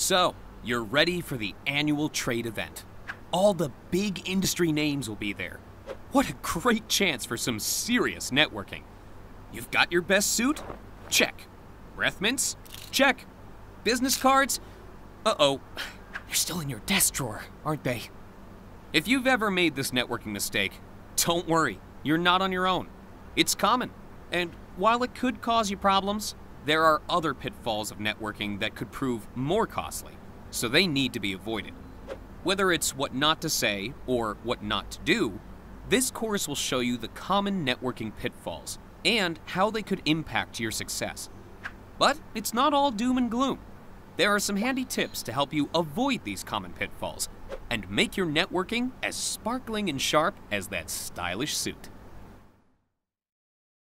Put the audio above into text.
So, you're ready for the annual trade event. All the big industry names will be there. What a great chance for some serious networking. You've got your best suit? Check. Breath mints? Check. Business cards? Uh-oh, they're still in your desk drawer, aren't they? If you've ever made this networking mistake, don't worry, you're not on your own. It's common, and while it could cause you problems, there are other pitfalls of networking that could prove more costly, so they need to be avoided. Whether it's what not to say or what not to do, this course will show you the common networking pitfalls and how they could impact your success. But it's not all doom and gloom. There are some handy tips to help you avoid these common pitfalls and make your networking as sparkling and sharp as that stylish suit.